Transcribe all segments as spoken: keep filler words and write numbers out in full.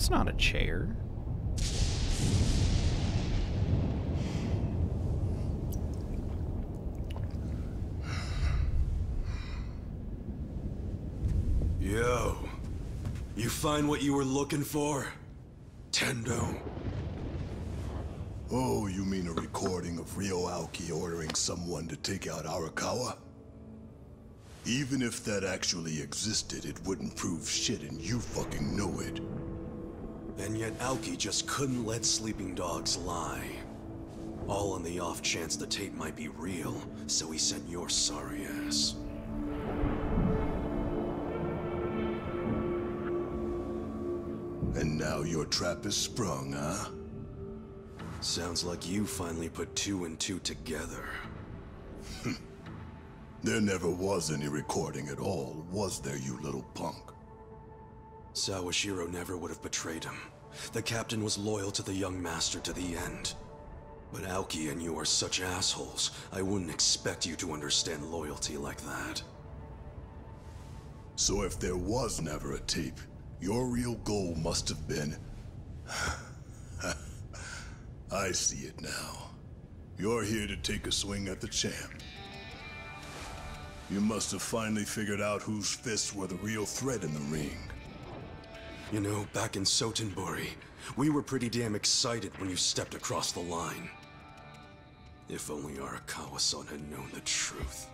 That's not a chair. Yo, you find what you were looking for? Tendo. Oh, you mean a recording of Ryo Aoki ordering someone to take out Arakawa? Even if that actually existed, it wouldn't prove shit and you fucking know it. And yet Aoki just couldn't let sleeping dogs lie. All on the off chance the tape might be real, so he sent your sorry ass. And now your trap is sprung, huh? Sounds like you finally put two and two together. There never was any recording at all, was there, you little punk? Sawashiro never would have betrayed him. The captain was loyal to the young master to the end. But Aoki and you are such assholes, I wouldn't expect you to understand loyalty like that. So if there was never a tape, your real goal must have been... I see it now. You're here to take a swing at the champ. You must have finally figured out whose fists were the real threat in the ring. You know, back in Sotenbori, we were pretty damn excited when you stepped across the line. If only Arakawa-san had known the truth.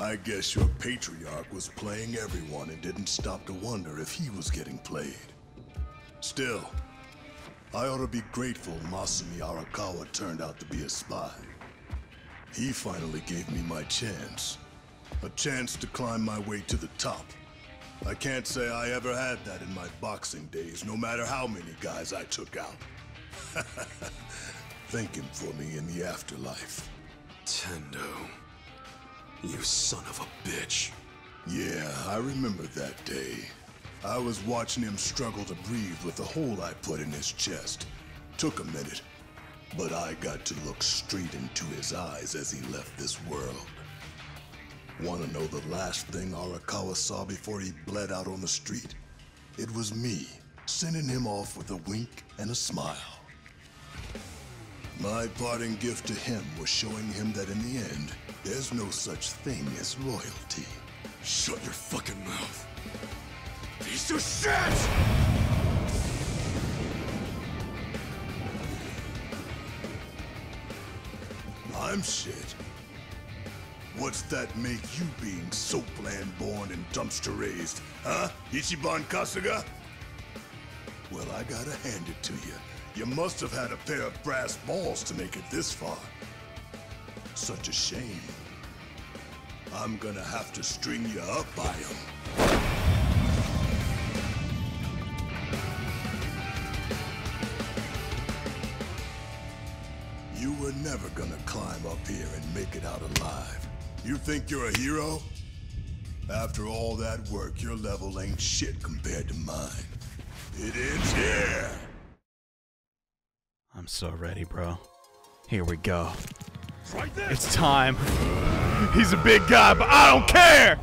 I guess your patriarch was playing everyone and didn't stop to wonder if he was getting played. Still, I ought to be grateful Masumi Arakawa turned out to be a spy. He finally gave me my chance. A chance to climb my way to the top. I can't say I ever had that in my boxing days, no matter how many guys I took out. Thank him for me in the afterlife. Tendo, you son of a bitch. Yeah, I remember that day. I was watching him struggle to breathe with the hole I put in his chest. Took a minute, but I got to look straight into his eyes as he left this world. Want to know the last thing Arakawa saw before he bled out on the street? It was me, sending him off with a wink and a smile. My parting gift to him was showing him that in the end, there's no such thing as loyalty. Shut your fucking mouth. Piece of shit! I'm shit. What's that make you being so land-born and dumpster-raised, huh? Ichiban Kasuga? Well, I gotta hand it to you. You must have had a pair of brass balls to make it this far. Such a shame. I'm gonna have to string you up by him. We're never gonna climb up here and make it out alive. You think you're a hero? After all that work, your level ain't shit compared to mine. It ends here! I'm so ready, bro. Here we go. Right there. It's time. He's a big guy, but I don't care!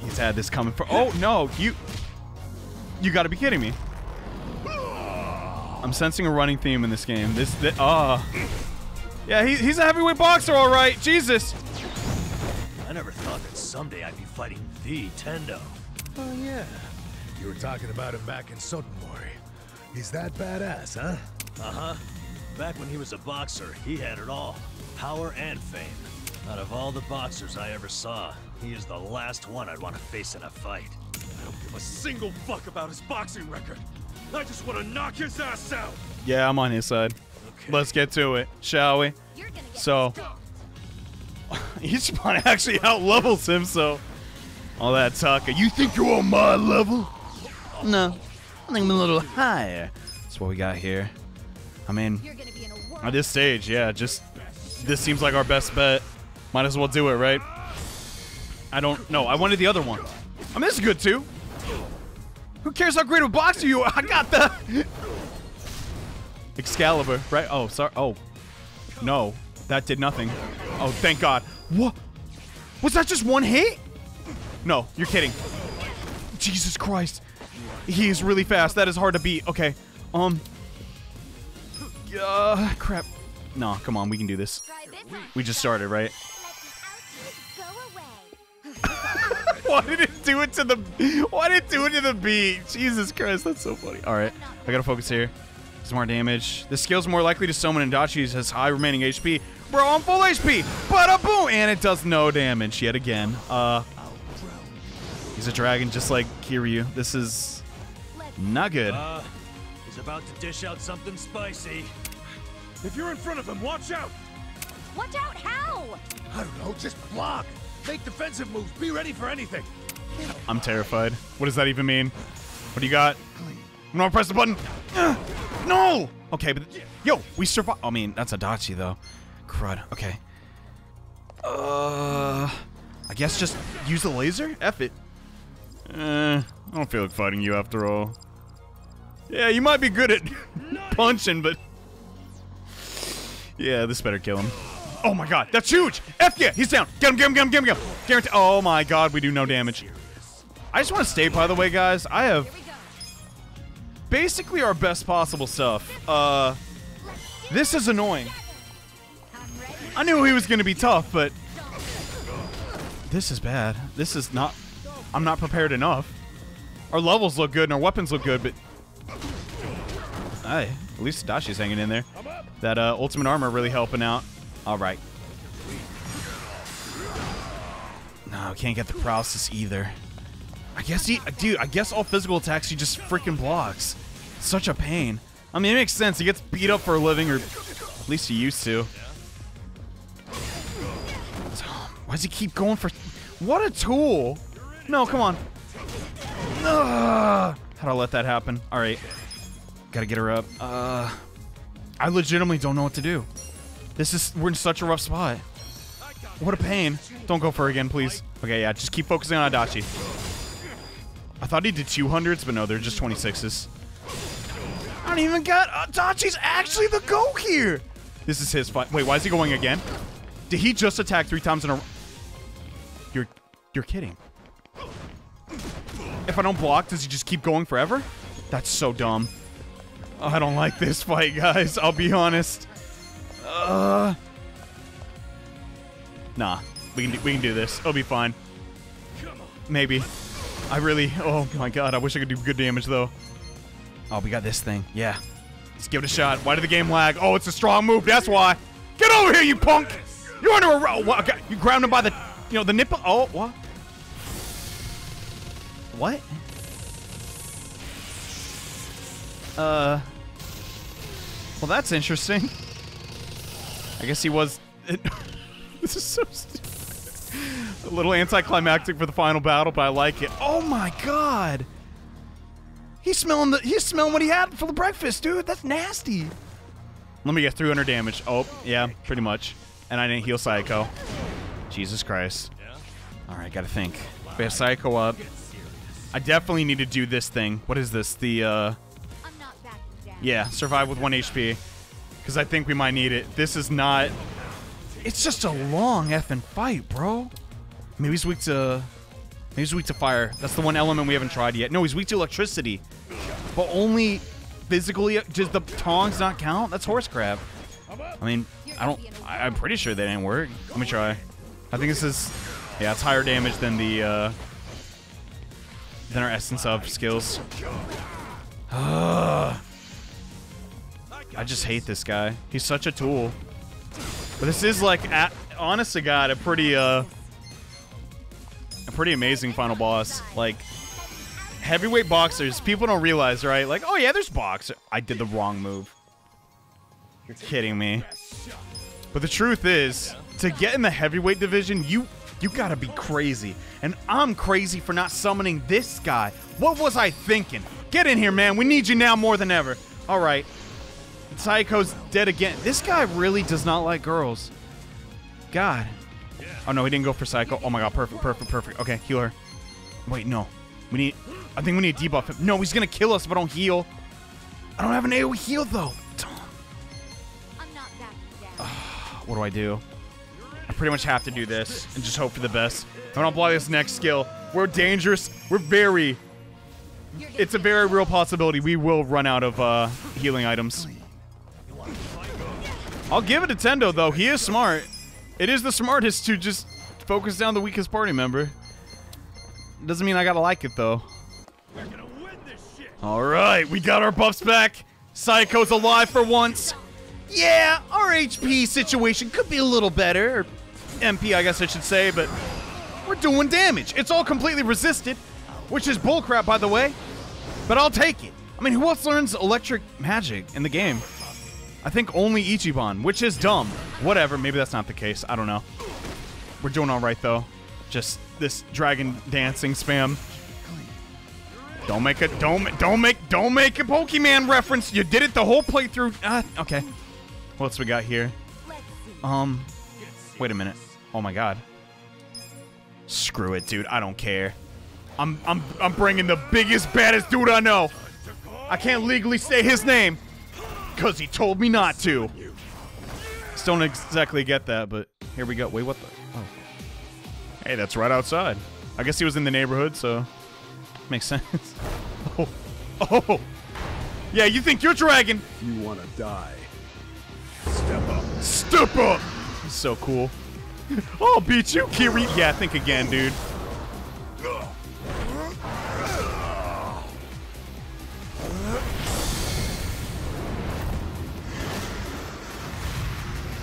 He's had this coming for- Oh, no, you- You gotta be kidding me. I'm sensing a running theme in this game. This, th uh yeah, he, he's a heavyweight boxer, all right. Jesus. I never thought that someday I'd be fighting the Tendo. Oh yeah, you were talking about him back in Sotomori. He's that badass, huh? Uh-huh. Back when he was a boxer, he had it all: power and fame. Out of all the boxers I ever saw, he is the last one I'd want to face in a fight. I don't give a single fuck about his boxing record. I just want to knock his ass out. Yeah, I'm on his side. Okay. Let's get to it, shall we? So, Ichiban actually outlevels him. So, all that talk. You think you're on my level? No, I think I'm a little higher. That's what we got here. I mean, at this stage, yeah, just this seems like our best bet. Might as well do it, right? I don't know. I wanted the other one. I mean, this is good too. Who cares how great of a boxer you are? I got the Excalibur, right? Oh, sorry. Oh, no, that did nothing. Oh, thank God. What? Was that just one hit? No, you're kidding. Jesus Christ. He is really fast. That is hard to beat. Okay. Um. Uh, crap. Nah, come on. We can do this. We just started, right? Why did it do it to the... Why did it do it to the beat? Jesus Christ. That's so funny. All right. I got to focus here. Some more damage. This skill's more likely to summon Adachi's has high remaining H P. Bro, I'm full H P. Bada boom. And it does no damage yet again. Uh... He's a dragon just like Kiryu. This is not good. Uh, he's about to dish out something spicy. If you're in front of him, watch out! Watch out how? I don't know, just block. Make defensive moves. Be ready for anything. I'm terrified. What does that even mean? What do you got? I'm gonna press the button. No! Okay, but yo, we survived. I mean, that's Adachi though. Crud. Okay. Uh, I guess just use the laser? F it. Uh, I don't feel like fighting you after all. Yeah, you might be good at punching, but... Yeah, this better kill him. Oh my god, that's huge! F yeah, he's down! Get him, get him, get him, get him, get him! Guarantee- Oh my god, we do no damage. I just want to state, by the way, guys, I have... basically our best possible stuff. Uh, this is annoying. I knew he was gonna be tough, but... This is bad. This is not... I'm not prepared enough. Our levels look good and our weapons look good, but... Hey, at least Adachi's hanging in there. That uh, ultimate armor really helping out. All right. No, can't get the paralysis either. I guess he... Dude, I guess all physical attacks he just freaking blocks. Such a pain. I mean, it makes sense. He gets beat up for a living, or at least he used to. Why does he keep going for... What a tool! No, come on. Ugh. How'd I let that happen? All right. Gotta get her up. Uh, I legitimately don't know what to do. This is... We're in such a rough spot. What a pain. Don't go for her again, please. Okay, yeah. Just keep focusing on Adachi. I thought he did two hundreds, but no. They're just twenty-sixes. I don't even got... Adachi's actually the go here! This is his fight. Wait, why is he going again? Did he just attack three times in a... You're... You're kidding. If I don't block, does he just keep going forever? That's so dumb. Oh, I don't like this fight, guys. I'll be honest. Uh, nah, we can do, we can do this. It'll be fine. Maybe. I really... Oh, my God. I wish I could do good damage, though. Oh, we got this thing. Yeah. Let's give it a shot. Why did the game lag? Oh, it's a strong move. That's why. Get over here, you punk. You're under a... Oh, you grabbed him by the... You know, the nipple... Oh, what? What? Uh. Well, that's interesting. I guess he was. It, this is so stupid. A little anticlimactic for the final battle, but I like it. Oh my god! He's smelling the. He's smelling what he had for the breakfast, dude. That's nasty. Let me get three hundred damage. Oh, yeah, pretty much. And I didn't heal Saeko. Jesus Christ. All right, gotta think. We have Saeko up. I definitely need to do this thing. What is this? The, uh... yeah, survive with one H P. Because I think we might need it. This is not... It's just a long effing fight, bro. Maybe he's weak to... Maybe he's weak to fire. That's the one element we haven't tried yet. No, he's weak to electricity. But only physically... Does the tongs not count? That's horse crap. I mean, I don't... I, I'm pretty sure that didn't work. Let me try. I think this is... Yeah, it's higher damage than the, uh... than our essence of skills. Ugh. I just hate this guy. He's such a tool. But this is like, at, honest to God, a pretty, uh, a pretty amazing final boss. Like, heavyweight boxers, people don't realize, right? Like, oh yeah, there's boxer. I did the wrong move. You're kidding me. But the truth is, to get in the heavyweight division, you... You gotta be crazy. And I'm crazy for not summoning this guy. What was I thinking? Get in here, man. We need you now more than ever. All right. Saiko's dead again. This guy really does not like girls. God. Oh, no, he didn't go for Saeko. Oh, my God. Perfect, perfect, perfect. Okay, heal her. Wait, no. We need... I think we need to debuff him. No, he's gonna kill us if I don't heal. I don't have an AoE heal, though. What do I do? I pretty much have to do this and just hope for the best. I'm gonna apply this next skill. We're dangerous. We're very... It's a very real possibility we will run out of uh, healing items. I'll give it to Tendo, though. He is smart. It is the smartest to just focus down the weakest party member. Doesn't mean I gotta like it, though. We're gonna win this shit. All right, we got our buffs back. Saeko's alive for once. Yeah, our H P situation could be a little better. Or M P, I guess I should say, but we're doing damage. It's all completely resisted, which is bullcrap, by the way. But I'll take it. I mean, who else learns electric magic in the game? I think only Ichiban, which is dumb. Whatever, maybe that's not the case. I don't know. We're doing all right, though. Just this dragon dancing spam. Don't make a don't don't make don't make a Pokemon reference. You did it the whole playthrough. Uh, okay. What else we got here? Um, wait a minute. Oh my God. Screw it, dude. I don't care. I'm I'm I'm bringing the biggest, baddest dude I know. I can't legally say his name, cause he told me not to. Still don't exactly get that, but here we go. Wait, what the? Oh. Hey, that's right outside. I guess he was in the neighborhood, so. Makes sense. Oh. Oh. Yeah, you think you're dragon. You want to die. Step up. Step up. He's so cool. I'll beat you, Kiryu. Yeah, think again, dude.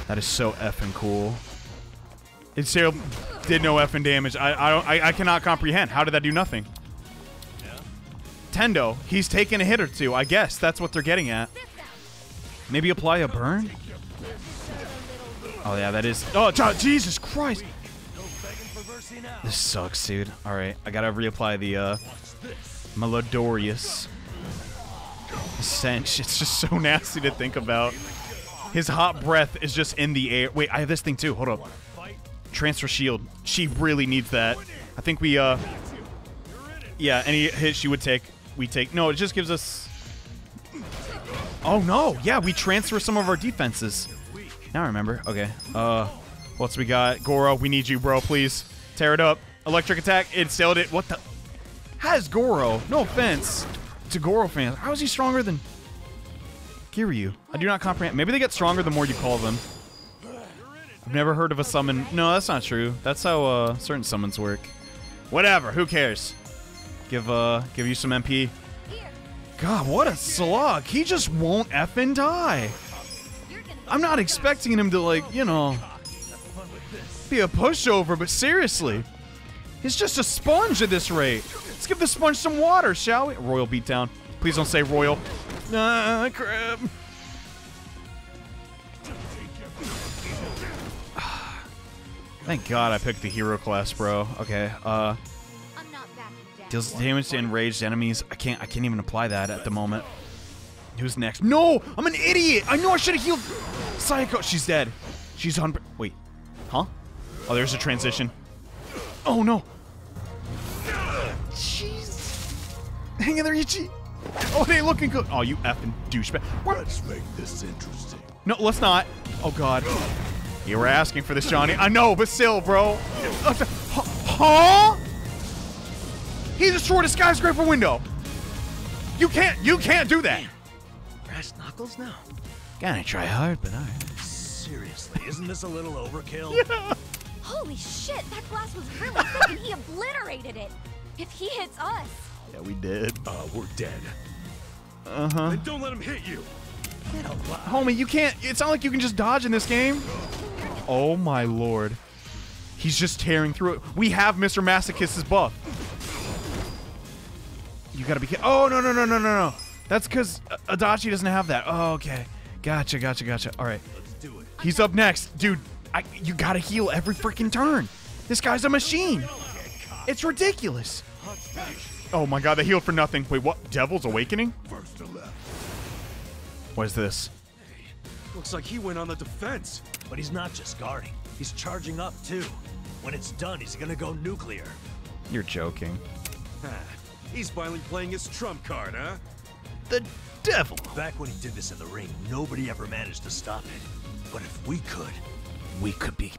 That is so effing cool. It still did no effing damage. I, I, I, I cannot comprehend. How did that do nothing? Tendo, he's taking a hit or two. I guess that's what they're getting at. Maybe apply a burn? Oh, yeah, that is... Oh, Jesus Christ! This sucks, dude. All right, I gotta reapply the, uh... Melodorious Sench. It's just so nasty to think about. His hot breath is just in the air. Wait, I have this thing, too. Hold up. Transfer shield. She really needs that. I think we, uh... yeah, any hit she would take... We take no. It just gives us. Oh no! Yeah, we transfer some of our defenses. Now I remember. Okay. Uh, what's we got? Goro, we need you, bro. Please tear it up. Electric attack. It sealed it. What the? How is Goro? No offense to Goro fans. How is he stronger than Kiryu? I do not comprehend. Maybe they get stronger the more you call them. I've never heard of a summon. No, that's not true. That's how uh, certain summons work. Whatever. Who cares? Give uh, give you some M P. God, what a slog. He just won't effing die. I'm not expecting him to, like, you know, be a pushover, but seriously. He's just a sponge at this rate. Let's give the sponge some water, shall we? Royal beatdown. Please don't say royal. Ah, crap. Thank God I picked the hero class, bro. Okay, uh... deals damage to enraged enemies. I can't I can't even apply that at the moment. Who's next? No! I'm an idiot! I know I should have healed Saeko. She's dead. She's on... Wait. Huh? Oh, there's a transition. Oh, no. Jeez. Hang in there, Ichi. Oh, it ain't looking good. Oh, you effing douchebag. Let's make this interesting. No, let's not. Oh, God. You were asking for this, Johnny. I know, but still, bro. Huh? He destroyed a skyscraper window. You can't, you can't do that. Brass knuckles now. Gotta try hard, but alright. Seriously, isn't this a little overkill? Yeah. Holy shit, that glass was really thick and he obliterated it. If he hits us. Yeah, we did. Uh, we're dead. Uh-huh. Then don't let him hit you. Homie, you can't, it's not like you can just dodge in this game. Oh my Lord. He's just tearing through it. We have Mister Masochist's buff. You gotta be kidding. Oh, no, no, no, no, no, no. That's because Adachi doesn't have that. Oh, okay. Gotcha, gotcha, gotcha. All right. Let's do it. He's up next. Dude, I, you gotta heal every freaking turn. This guy's a machine. It's ridiculous. Oh, my God. They healed for nothing. Wait, what? Devil's Awakening? What is this? Hey, looks like he went on the defense. But he's not just guarding. He's charging up, too. When it's done, he's gonna go nuclear. You're joking. He's finally playing his trump card, huh? The devil! Back when he did this in the ring, nobody ever managed to stop it. But if we could, we could be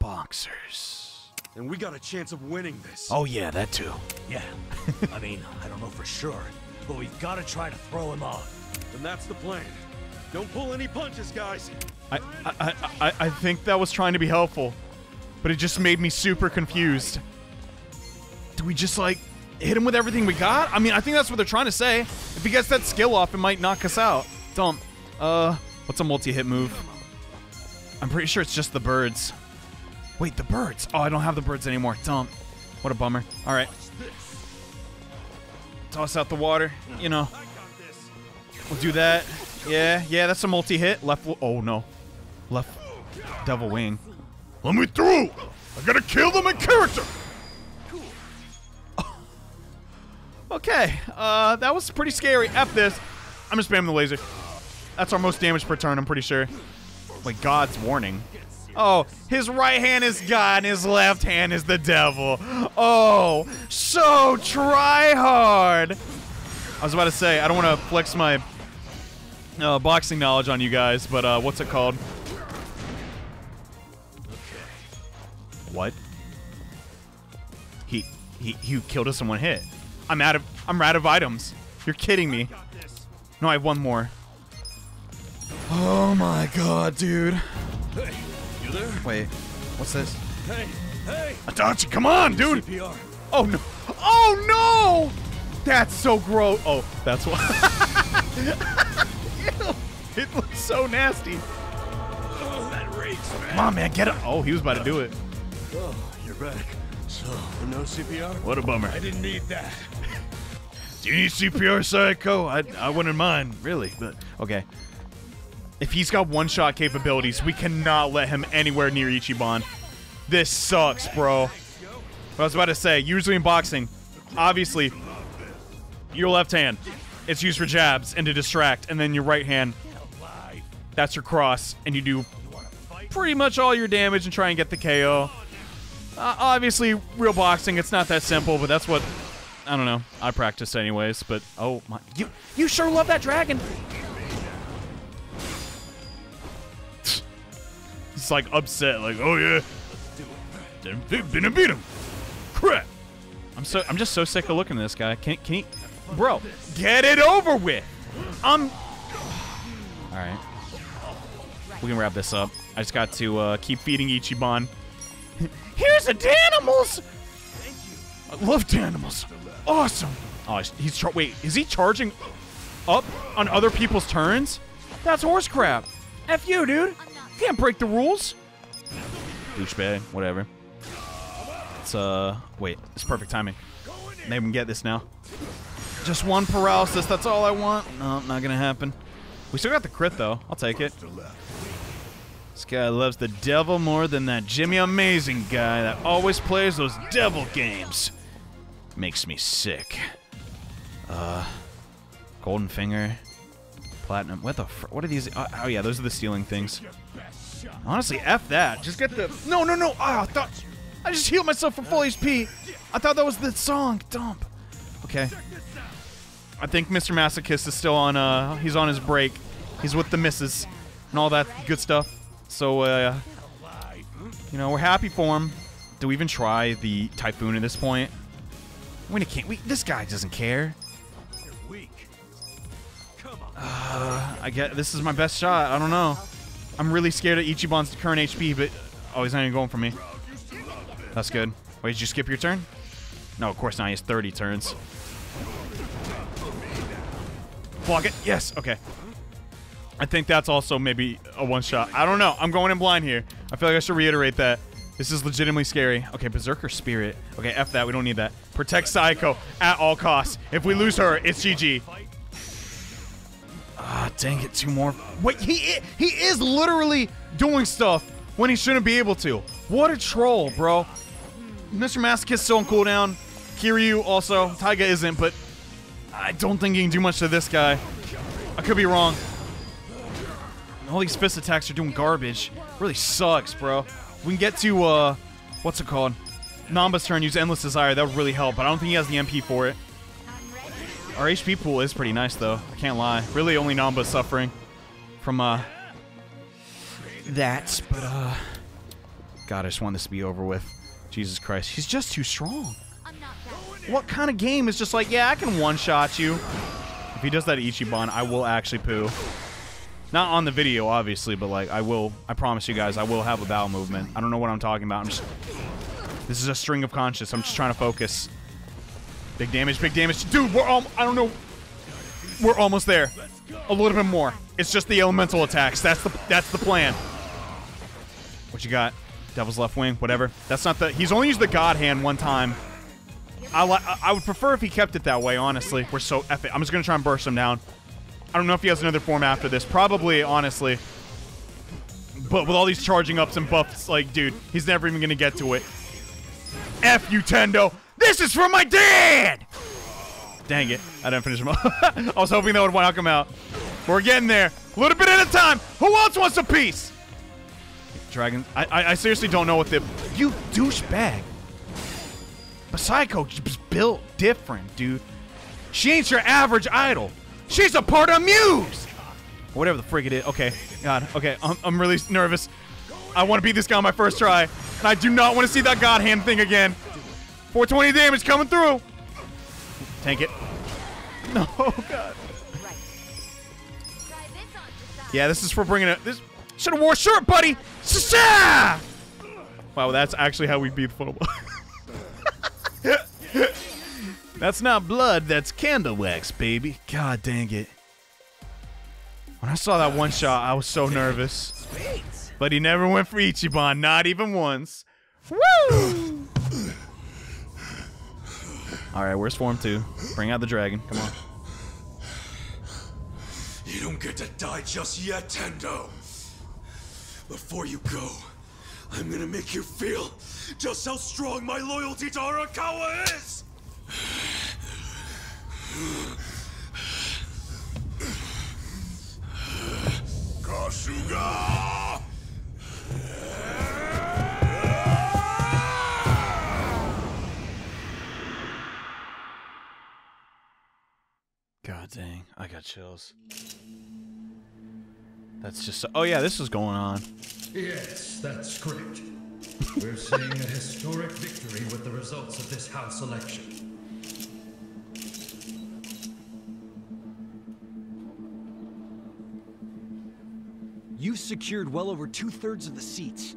boxers. and we got a chance of winning this. Oh yeah, that too. Yeah. I mean, I don't know for sure, but we've got to try to throw him off. And that's the plan. Don't pull any punches, guys. I, I, I, I think that was trying to be helpful, but it just made me super confused. Do we just like hit him with everything we got? I mean, I think that's what they're trying to say. If he gets that skill off, it might knock us out. Dump. Uh, what's a multi-hit move? I'm pretty sure it's just the birds. Wait, the birds. Oh, I don't have the birds anymore. Dump. What a bummer. All right. Toss out the water. You know. We'll do that. Yeah, yeah, that's a multi-hit. Left. Oh, no. Left. Devil wing. Let me through. I gotta kill them in character. Okay. Uh, that was pretty scary. F this. I'm just spamming the laser. That's our most damage per turn, I'm pretty sure. Like, God's warning. Oh, his right hand is God and his left hand is the devil. Oh, so try hard. I was about to say, I don't want to flex my uh, boxing knowledge on you guys, but uh, what's it called? What? He, he, he killed us in one hit. I'm out of, I'm out of items. You're kidding me. No, I have one more. Oh my god, dude. Hey, you there? Wait, what's this? Hey, hey! Adachi, come on, dude! C P R. Oh no! Oh no! That's so gross. Oh, that's why. Ew, it looks so nasty. Oh, that reeks, man. Come on, man, get up! Oh, he was about to do it. Oh, you're back. So, no C P R? What a bummer. I didn't need that. Do you need C P R, Psycho? I, I wouldn't mind, really, but okay. If he's got one-shot capabilities, we cannot let him anywhere near Ichiban. This sucks, bro. But I was about to say, usually in boxing, obviously, your left hand, it's used for jabs and to distract, and then your right hand, that's your cross, and you do pretty much all your damage and try and get the K O. Uh, obviously, real boxing, it's not that simple, but that's what, I don't know, I practice anyways, but oh my, you, you sure love that dragon! It's like upset, like, oh yeah, didn't beat, beat him. Crap! I'm so, I'm just so sick of looking at this guy. Can, can he, bro? Get it over with. I'm. All right, we can wrap this up. I just got to uh, keep feeding Ichiban. Here's the Danimals. I love Danimals. Awesome. Oh, he's char wait, is he charging up on other people's turns? That's horse crap. F you, dude. Can't break the rules. Douchebag, whatever. It's, uh, wait, it's perfect timing. Maybe we can get this now. Just one paralysis, that's all I want. No, not gonna happen. We still got the crit, though. I'll take it. This guy loves the devil more than that Jimmy Amazing guy that always plays those devil games. Makes me sick. Uh, golden finger. Platinum. What the fr What are these? Oh, oh, yeah, those are the stealing things. Honestly, F that. Just get the... No, no, no. Oh, I thought... I just healed myself from full H P. I thought that was the song. Dump. Okay. I think Mister Masochist is still on... Uh, he's on his break. He's with the missus and all that good stuff. So, uh... you know, we're happy for him. Do we even try the Typhoon at this point? We can't... We, this guy doesn't care. Uh, I get this is my best shot. I don't know. I'm really scared of Ichiban's current H P, but oh, he's not even going for me. That's good. Wait, did you skip your turn? No, of course not. He has thirty turns. Block it. Yes. Okay. I think that's also maybe a one shot. I don't know. I'm going in blind here. I feel like I should reiterate that. This is legitimately scary. Okay, Berserker Spirit. Okay, F that. We don't need that. Protect Saeko at all costs. If we lose her, it's G G. Ah, dang it, two more. Wait, he he is literally doing stuff when he shouldn't be able to. What a troll, bro. Mister Masochist still on cooldown. Kiryu also. Taiga isn't, but I don't think he can do much to this guy. I could be wrong. All these fist attacks are doing garbage. Really sucks, bro. If we can get to, uh, what's it called? Namba's turn, use Endless Desire. That would really help, but I don't think he has the M P for it. Our H P pool is pretty nice, though. I can't lie. Really, only Namba is suffering from uh, that. But, uh, God, I just want this to be over with. Jesus Christ, he's just too strong. What kind of game is just like, yeah, I can one-shot you? If he does that Ichiban, I will actually poo. Not on the video, obviously, but like, I will, I promise you guys, I will have a bowel movement. I don't know what I'm talking about. I'm just, this is a string of conscience. I'm just trying to focus. Big damage, big damage. Dude, we're all, I don't know. We're almost there. A little bit more. It's just the elemental attacks. That's the, that's the plan. What you got? Devil's left wing, whatever. That's not the, he's only used the God hand one time. I, li I would prefer if he kept it that way, honestly. We're so epic. I'm just going to try and burst him down. I don't know if he has another form after this. Probably, honestly. But with all these charging ups and buffs, like, dude, he's never even going to get to it. F you, Tendo. This is for my dad! Dang it. I didn't finish him off. I was hoping that would knock him out. We're getting there. A little bit at a time. Who else wants a piece? Dragon. I, I, I seriously don't know what the... You douchebag. But Psycho is built different, dude. She ain't your average idol. She's a part of Muse! Or whatever the frig it is. Okay. God. Okay. I'm, I'm really nervous. I want to beat this guy on my first try. And I do not want to see that God hand thing again. four twenty damage coming through. Tank it. No, oh God. Yeah, this is for bringing it. This should have wore a shirt, buddy. Sasha! Wow, that's actually how we beat football. That's not blood, that's candle wax, baby. God dang it. When I saw that one shot, I was so nervous. But he never went for Ichiban, not even once. Woo! Alright, where's form two? Bring out the dragon, come on. You don't get to die just yet, Tendo. Before you go, I'm gonna make you feel just how strong my loyalty to Arakawa is! Kasuga! God dang, I got chills. That's just so, oh yeah, this is going on. Yes, that's correct. We're seeing a historic victory with the results of this house election. You've secured well over two-thirds of the seats.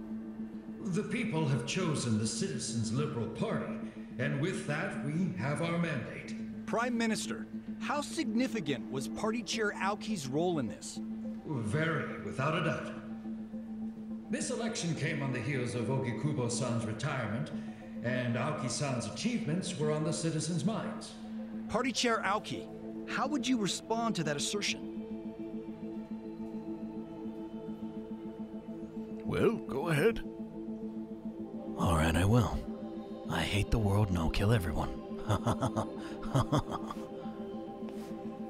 The people have chosen the Citizens Liberal Party, and with that, we have our mandate. Prime Minister, how significant was Party Chair Aoki's role in this? Very, without a doubt. This election came on the heels of Okikubo-san's retirement, and Aoki-san's achievements were on the citizens' minds. Party Chair Aoki, how would you respond to that assertion? Well, go ahead. All right, I will. I hate the world and I'll kill everyone.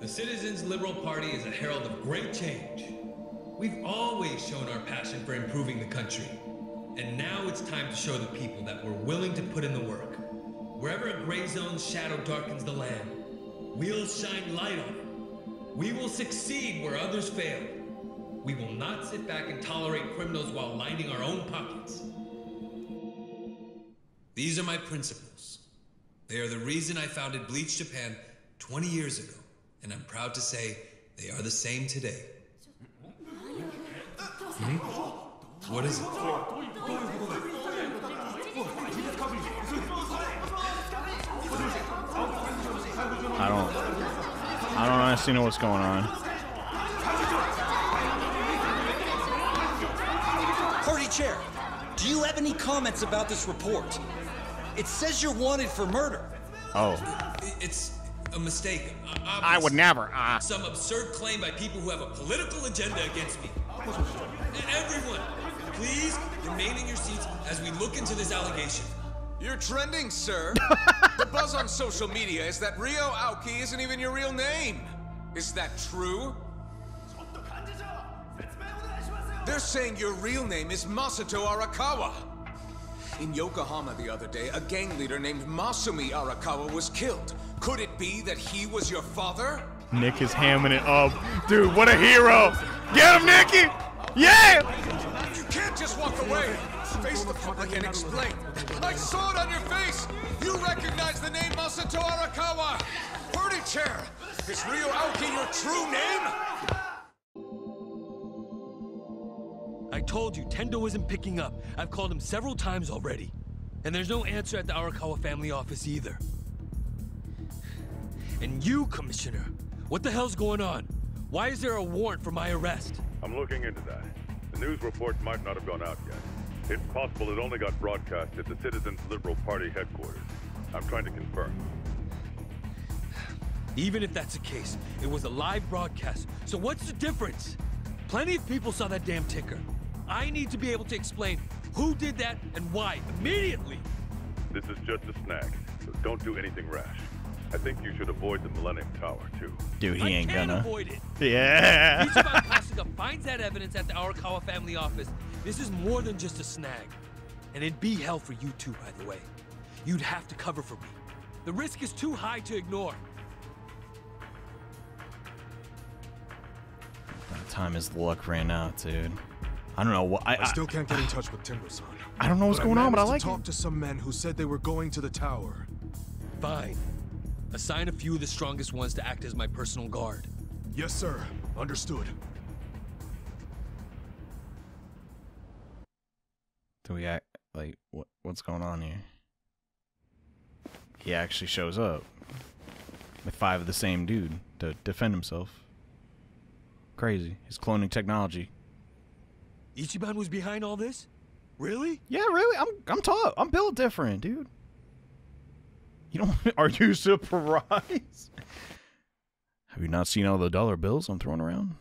The Citizens Liberal Party is a herald of great change. We've always shown our passion for improving the country. And now it's time to show the people that we're willing to put in the work. Wherever a gray zone's shadow darkens the land, we'll shine light on it. We will succeed where others fail. We will not sit back and tolerate criminals while lining our own pockets. These are my principles. They are the reason I founded Bleach Japan twenty years ago, and I'm proud to say they are the same today. Hmm? What is it? I don't... I don't honestly know what's going on. Chair, do you have any comments about this report? It says you're wanted for murder. Oh. It's a mistake. Obviously, I would never. Uh. Some absurd claim by people who have a political agenda against me. And everyone, please remain in your seats as we look into this allegation. You're trending, sir. The buzz on social media is that Ryo Aoki isn't even your real name. Is that true? They're saying your real name is Masato Arakawa. In Yokohama the other day, a gang leader named Masumi Arakawa was killed. Could it be that he was your father? Nick is hamming it up. Dude, what a hero. Get him, Nicky. Yeah! You can't just walk away. Face the public and explain. I saw it on your face! You recognize the name Masato Arakawa! Furniture! Is Ryo Aoki your true name? I told you, Tendo isn't picking up. I've called him several times already. And there's no answer at the Arakawa family office either. And you, Commissioner, what the hell's going on? Why is there a warrant for my arrest? I'm looking into that. The news report might not have gone out yet. It's possible it only got broadcast at the Citizens Liberal Party headquarters. I'm trying to confirm. Even if that's the case, it was a live broadcast, so what's the difference? Plenty of people saw that damn ticker. I need to be able to explain who did that and why, immediately! This is just a snag, so don't do anything rash. I think you should avoid the Millennium Tower, too. Dude, he I ain't gonna. Avoid it. Yeah! Ichiban Kasuga finds that evidence at the Arakawa family office. This is more than just a snag. And it'd be hell for you too, by the way. You'd have to cover for me. The risk is too high to ignore. That time is luck right now, dude. I don't know what I, I still can't get in touch with Tendo-san. I don't know what's going on, but I like to talk to some men who said they were going to the tower. Fine. Assign a few of the strongest ones to act as my personal guard. Yes, sir. Understood. Do we act like what? What's going on here? He actually shows up with five of the same dude to defend himself. Crazy. His cloning technology. Ichiban was behind all this? Really? Yeah, really. I'm I'm tough. I'm built different, dude. You don't are you surprised? Have you not seen all the dollar bills I'm throwing around?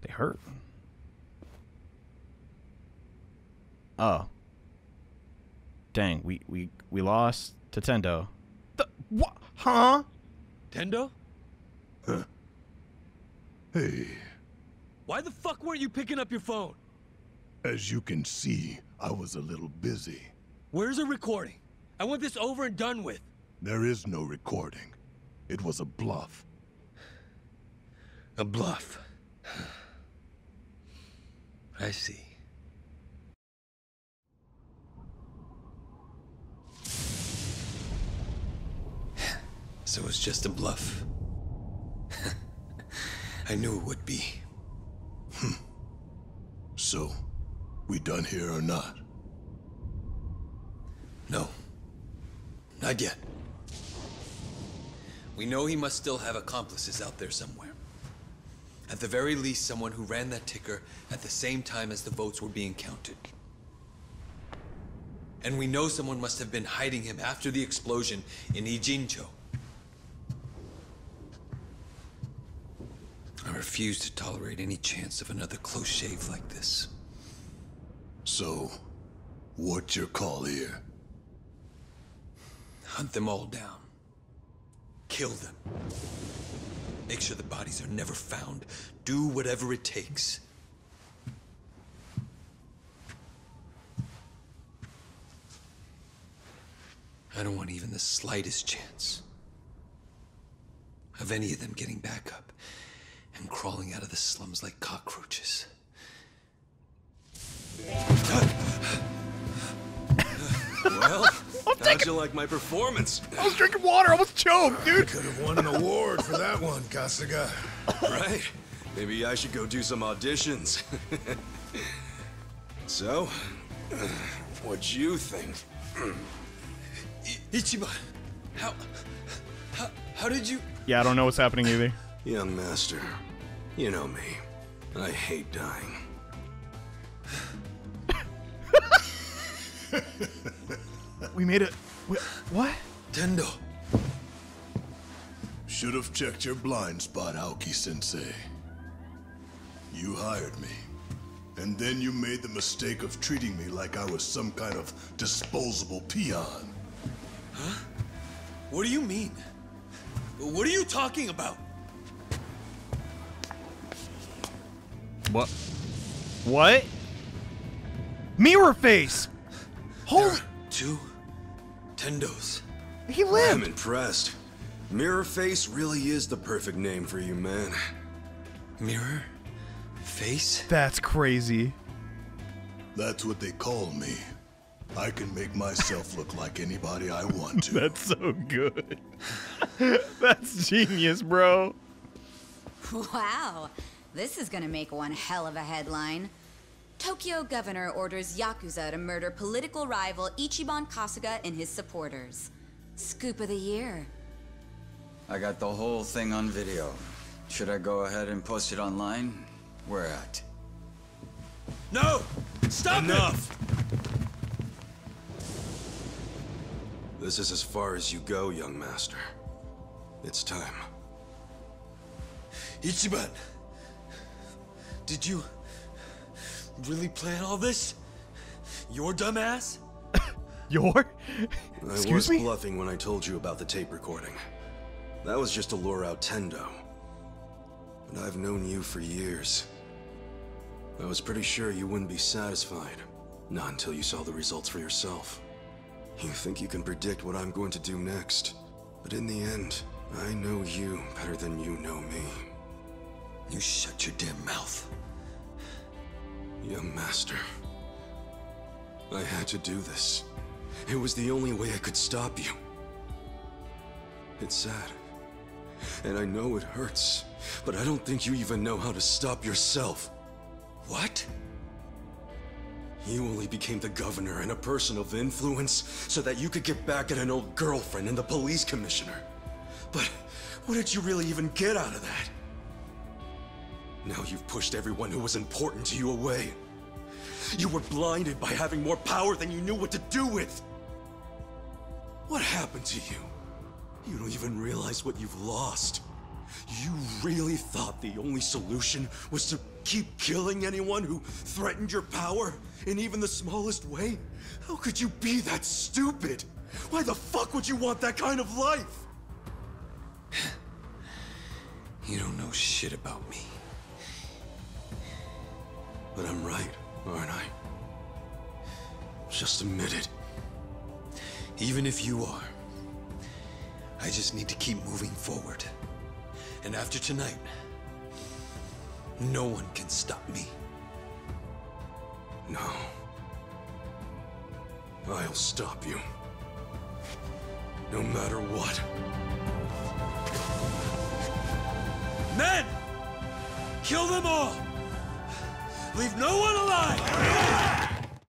They hurt. Oh. Dang, we we we lost to Tendo. The what? Huh? Tendo? Huh. Hey. Why the fuck weren't you picking up your phone? As you can see, I was a little busy. Where's the recording? I want this over and done with. There is no recording. It was a bluff. A bluff. I see. So it's just a bluff. I knew it would be. Hmm. So, we done here or not? No. Not yet. We know he must still have accomplices out there somewhere. At the very least, someone who ran that ticker at the same time as the votes were being counted. And we know someone must have been hiding him after the explosion in Ijincho. I refuse to tolerate any chance of another close shave like this. So, what's your call here? Hunt them all down. Kill them. Make sure the bodies are never found. Do whatever it takes. I don't want even the slightest chance of any of them getting back up and crawling out of the slums like cockroaches. Well, I'm how'd taking... you like my performance? I was drinking water, I was choked, dude! I could have won an award for that one, Kasuga. Right? Maybe I should go do some auditions. So, what'd you think? Ichiban, how, how... how did you... Yeah, I don't know what's happening either. Young master, you know me. I hate dying. We made it. We, what? Tendo. Should have checked your blind spot, Aoki-sensei. You hired me. And then you made the mistake of treating me like I was some kind of disposable peon. Huh? What do you mean? What are you talking about? What? What? Mirror Face! Holy... Two Tendos. He lived. I'm impressed. Mirror Face really is the perfect name for you, man. Mirror Face? That's crazy. That's what they call me. I can make myself look like anybody I want to. That's so good. That's genius, bro. Wow. This is gonna make one hell of a headline. Tokyo governor orders Yakuza to murder political rival Ichiban Kasuga and his supporters. Scoop of the year. I got the whole thing on video. Should I go ahead and post it online? We're at. No! Stop it! Enough! This is as far as you go, young master. It's time. Ichiban! Did you really plan all this? Your dumbass? Your? Excuse me? I was bluffing when I told you about the tape recording. That was just to lure out Tendo. But I've known you for years. I was pretty sure you wouldn't be satisfied. Not until you saw the results for yourself. You think you can predict what I'm going to do next. But in the end, I know you better than you know me. You shut your damn mouth. Young master, I had to do this. It was the only way I could stop you. It's sad. And I know it hurts. But I don't think you even know how to stop yourself. What? You only became the governor and a person of influence so that you could get back at an old girlfriend and the police commissioner. But what did you really even get out of that? Now you've pushed everyone who was important to you away. You were blinded by having more power than you knew what to do with. What happened to you? You don't even realize what you've lost. You really thought the only solution was to keep killing anyone who threatened your power in even the smallest way? How could you be that stupid? Why the fuck would you want that kind of life? You don't know shit about me. But I'm right, aren't I? Just admit it. Even if you are, I just need to keep moving forward. And after tonight, no one can stop me. No. I'll stop you. No matter what. Men! Kill them all! Leave no one alive!